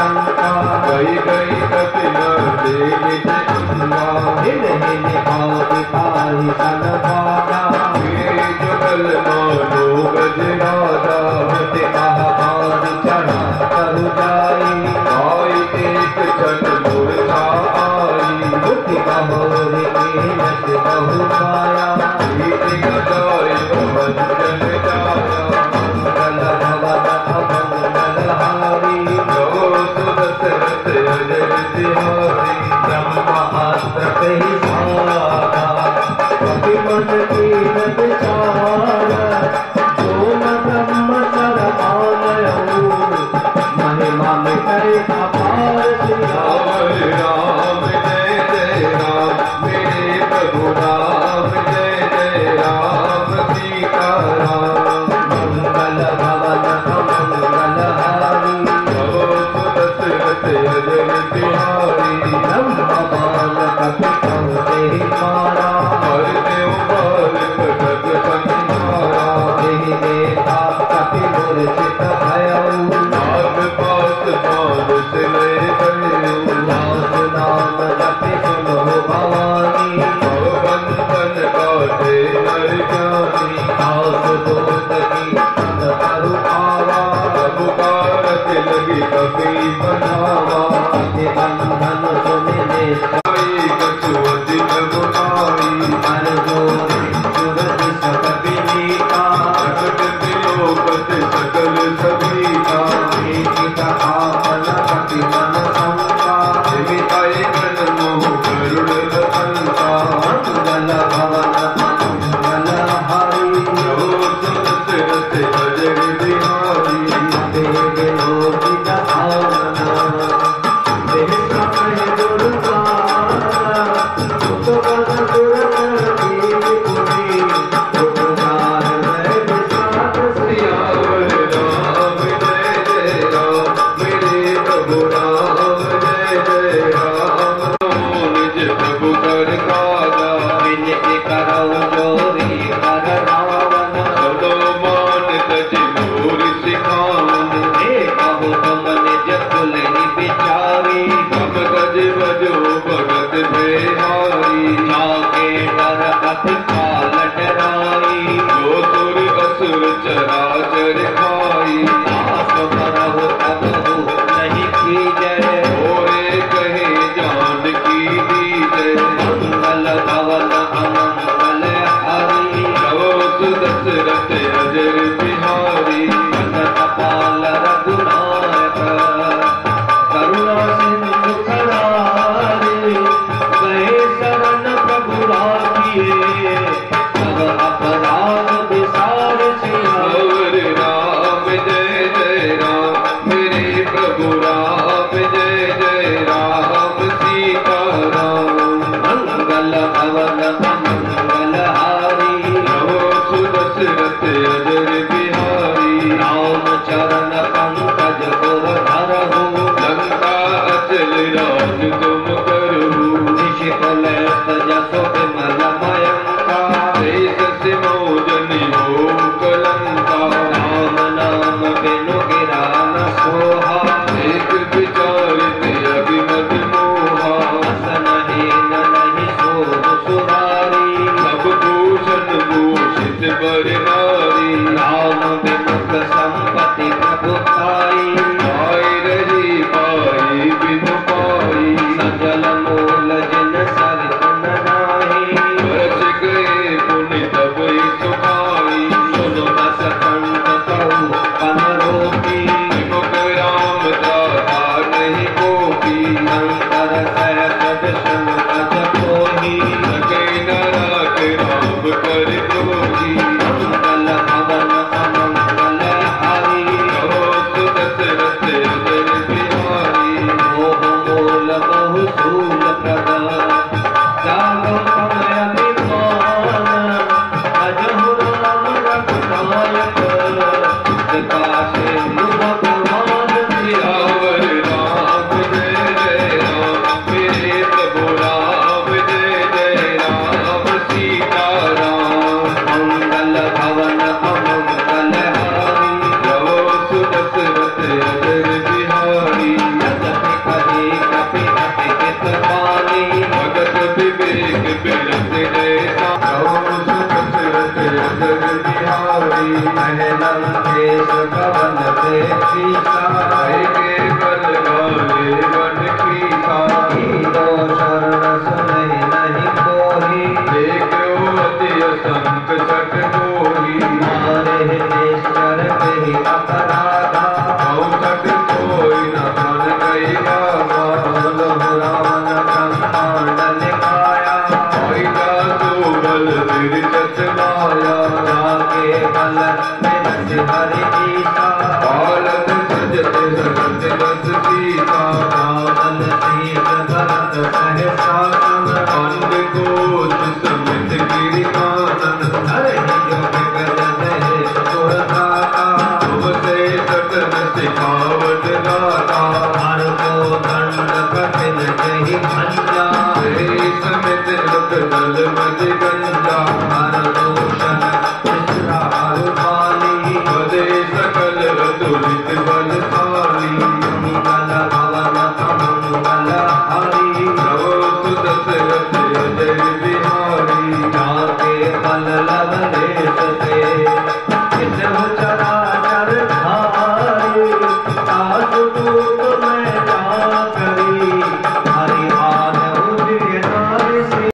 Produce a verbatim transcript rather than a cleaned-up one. गई गई कपिलो देवी चंदा हिल हिल आप ताही सनबादा मेरे जुगल मानो गजरादा मत आहाद चढ़ा कर जाई आई एक छठ मूर्छा आई मुठ का मोर के नच बहु पाया गीत गजाई भवन जन जाया मंगल भवन मंगल हारी एक गंजा हर दो